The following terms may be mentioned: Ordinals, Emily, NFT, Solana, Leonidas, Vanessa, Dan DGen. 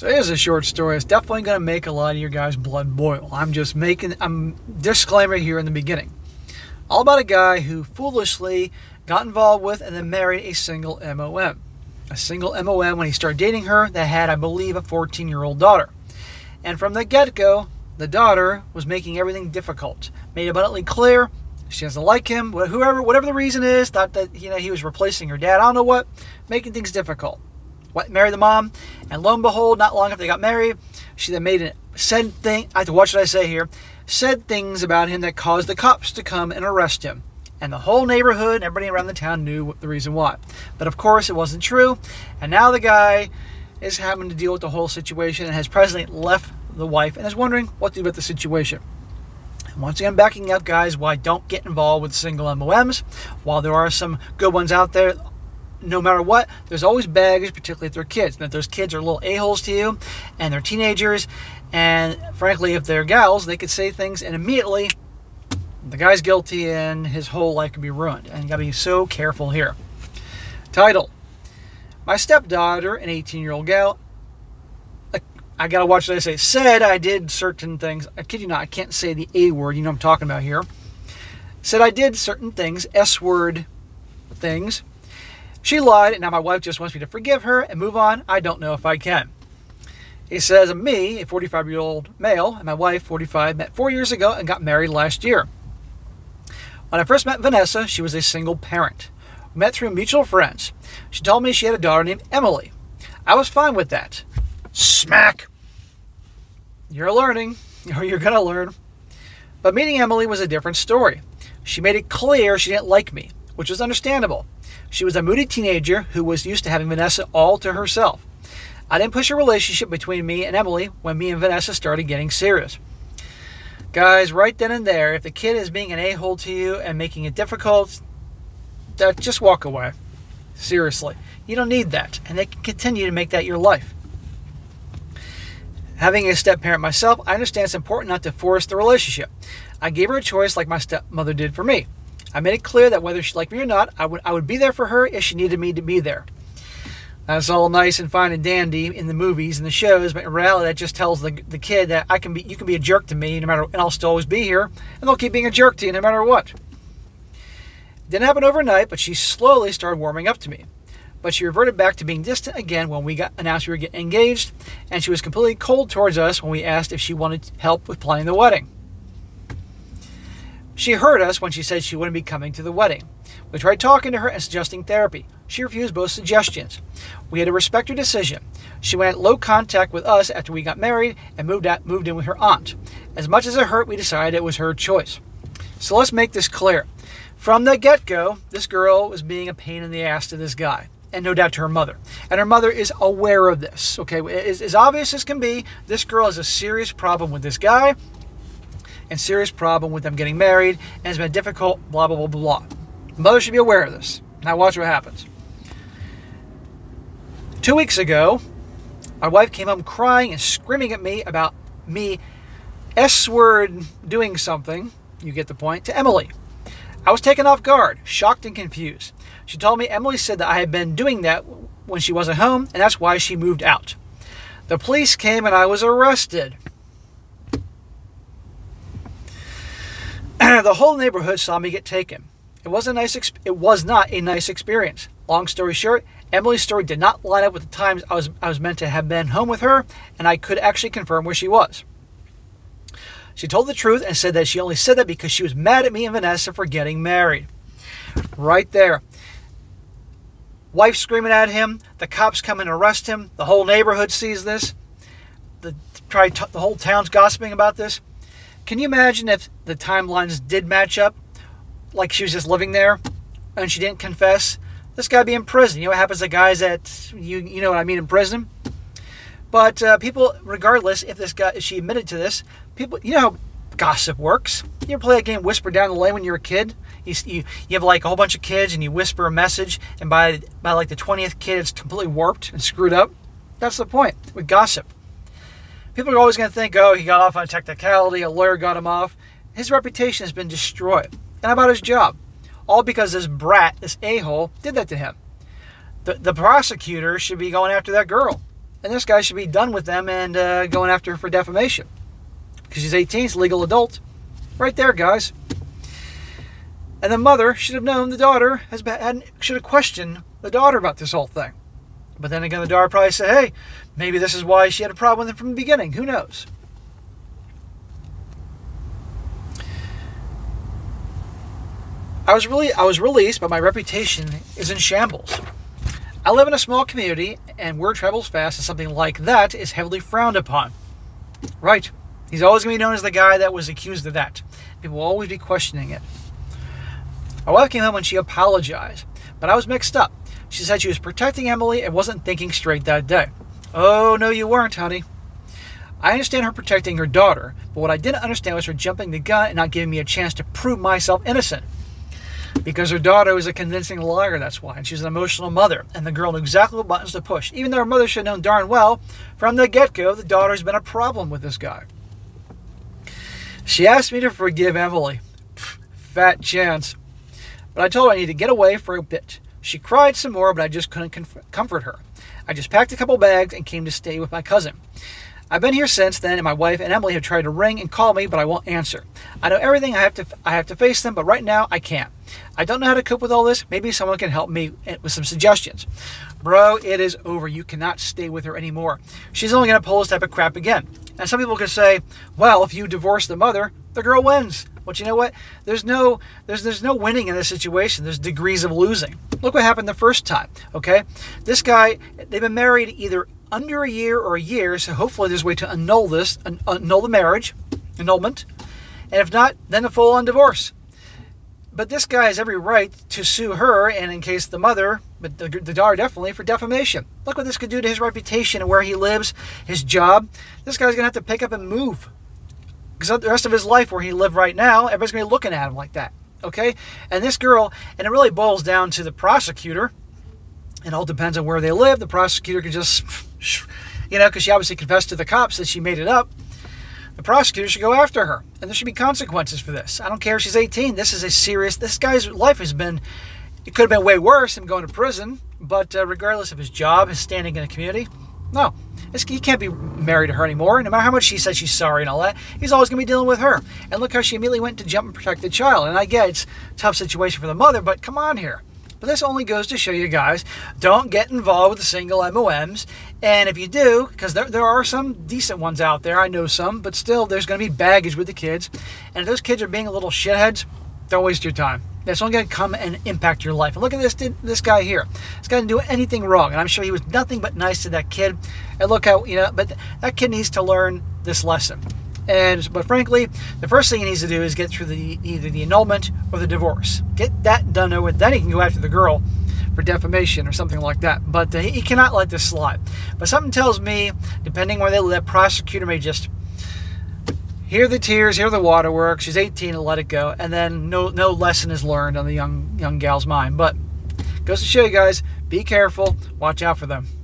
So it is a short story. It's definitely going to make a lot of your guys' blood boil. I'm disclaimer here in the beginning. All about a guy who foolishly got involved with and then married a single MOM. A single MOM when he started dating her that had, I believe, a 14-year-old daughter. And from the get-go, the daughter was making everything difficult. Made abundantly clear she doesn't like him, whatever the reason is, thought that he was replacing her dad. I don't know what, making things difficult. Married the mom, and lo and behold, not long after they got married, she then said things about him that caused the cops to come and arrest him, and the whole neighborhood and everybody around the town knew the reason why. But of course, it wasn't true, and now the guy is having to deal with the whole situation and has presently left the wife and is wondering what to do about the situation. Once again, backing up, guys, why don't get involved with single MOMs. While there are some good ones out there, no matter what, there's always baggage, particularly if they're kids. And if those kids are little a-holes to you, and they're teenagers, and frankly, if they're gals, they could say things, and immediately, the guy's guilty, and his whole life could be ruined. And you gotta be so careful here. Title: My stepdaughter, an 18-year-old gal, I gotta watch what I say, said I did certain things. I kid you not, I can't say the A word, you know what I'm talking about here. Said I did certain things, S-word things. She lied, and now my wife just wants me to forgive her and move on. I don't know if I can. He says, me, a 45-year-old male, and my wife, 45, met 4 years ago and got married last year. When I first met Vanessa, she was a single parent. We met through mutual friends. She told me she had a daughter named Emily. I was fine with that. Smack! You're learning, or you're going to learn. But meeting Emily was a different story. She made it clear she didn't like me, which was understandable. She was a moody teenager who was used to having Vanessa all to herself. I didn't push a relationship between me and Emily when me and Vanessa started getting serious. Guys, right then and there, if the kid is being an a-hole to you and making it difficult, just walk away. Seriously. You don't need that, and they can continue to make that your life. Having a step-parent myself, I understand it's important not to force the relationship. I gave her a choice like my stepmother did for me. I made it clear that whether she liked me or not, I would be there for her if she needed me to be there. That's all nice and fine and dandy in the movies and the shows, but in reality, that just tells the kid that you can be a jerk to me no matter, and I'll still always be here, and they'll keep being a jerk to you no matter what. Didn't happen overnight, but she slowly started warming up to me. But she reverted back to being distant again when we announced we were getting engaged, and she was completely cold towards us when we asked if she wanted help with planning the wedding. She hurt us when she said she wouldn't be coming to the wedding. We tried talking to her and suggesting therapy. She refused both suggestions. We had to respect her decision. She went low contact with us after we got married and moved in with her aunt. As much as it hurt, we decided it was her choice. So let's make this clear. From the get-go, this girl was being a pain in the ass to this guy, and no doubt to her mother. And her mother is aware of this. Okay, as obvious as can be, this girl has a serious problem with this guy, and serious problem with them getting married, and it's been difficult, blah, blah, blah, blah. Mother should be aware of this. Now watch what happens. 2 weeks ago, my wife came home crying and screaming at me about me S-word doing something, you get the point, to Emily. I was taken off guard, shocked and confused. She told me Emily said that I had been doing that when she wasn't home, and that's why she moved out. The police came and I was arrested. The whole neighborhood saw me get taken. It was not a nice experience. Long story short, Emily's story did not line up with the times I was meant to have been home with her, and I could actually confirm where she was. She told the truth and said that she only said that because she was mad at me and Vanessa for getting married. Right there. Wife screaming at him. The cops come and arrest him. The whole neighborhood sees this. The whole town's gossiping about this. Can you imagine if the timelines did match up, like she was just living there and she didn't confess? This guy would be in prison. You know what happens to guys that, you know what I mean, in prison? But people, regardless, if she admitted to this, people, you know how gossip works. You ever play that game Whisper Down the Lane when you were a kid? You have like a whole bunch of kids and you whisper a message, and by like the 20th kid, it's completely warped and screwed up. That's the point with gossip. People are always going to think, oh, he got off on a technicality, a lawyer got him off. His reputation has been destroyed. And how about his job? All because this brat, this a-hole, did that to him. The prosecutor should be going after that girl. And this guy should be done with them and going after her for defamation. Because she's 18, she's a legal adult. Right there, guys. And the mother should have known the daughter should have questioned the daughter about this whole thing. But then again, the daughter probably said, hey, maybe this is why she had a problem with it from the beginning. Who knows? I was released, but my reputation is in shambles. I live in a small community, and word travels fast, and something like that is heavily frowned upon. Right. He's always going to be known as the guy that was accused of that. People will always be questioning it. My wife came home and she apologized, but I was mixed up. She said she was protecting Emily and wasn't thinking straight that day. Oh, no, you weren't, honey. I understand her protecting her daughter, but what I didn't understand was her jumping the gun and not giving me a chance to prove myself innocent. Because her daughter was a convincing liar, that's why, and she's an emotional mother, and the girl knew exactly what buttons to push. Even though her mother should have known darn well, from the get-go, the daughter's been a problem with this guy. She asked me to forgive Emily. Fat chance. But I told her I needed to get away for a bit. She cried some more, but I just couldn't comfort her. I just packed a couple bags and came to stay with my cousin. I've been here since then, and my wife and Emily have tried to ring and call me, but I won't answer. I know everything. I have to face them, but right now, I can't. I don't know how to cope with all this. Maybe someone can help me with some suggestions. Bro, it is over. You cannot stay with her anymore. She's only going to pull this type of crap again. And some people could say, well, if you divorce the mother, the girl wins. But you know what? There's no winning in this situation. There's degrees of losing. Look what happened the first time, okay? This guy, they've been married either under a year or a year, so hopefully there's a way to annul this, annul the marriage, annulment, and if not, then a full-on divorce. But this guy has every right to sue her, and in case the mother, but the daughter definitely, for defamation. Look what this could do to his reputation and where he lives, his job. This guy's going to have to pick up and move. Because the rest of his life where he lived right now, everybody's going to be looking at him like that, okay? And this girl, and it really boils down to the prosecutor. It all depends on where they live. The prosecutor could just, you know, because she obviously confessed to the cops that she made it up. The prosecutor should go after her, and there should be consequences for this. I don't care if she's 18. This is a serious, this guy's life has been, it could have been way worse than going to prison, but regardless of his job, his standing in the community, no. He can't be married to her anymore. No matter how much she says she's sorry and all that, he's always going to be dealing with her. And look how she immediately went to jump and protect the child. And I get it's a tough situation for the mother, but come on here. But this only goes to show you guys, don't get involved with the single MOMs. And if you do, because there are some decent ones out there, I know some, but still there's going to be baggage with the kids. And if those kids are being little shitheads, don't waste your time. That's only going to come and impact your life. And look at this guy here. This guy didn't do anything wrong. And I'm sure he was nothing but nice to that kid. And look how, you know, but that kid needs to learn this lesson. But frankly, the first thing he needs to do is get through either the annulment or the divorce. Get that done over. Then he can go after the girl for defamation or something like that. But he cannot let this slide. But something tells me, depending where they live, the prosecutor may just hear the tears, hear the waterworks. She's 18 and let it go. And then no lesson is learned on the young gal's mind. But it goes to show you guys, be careful. Watch out for them.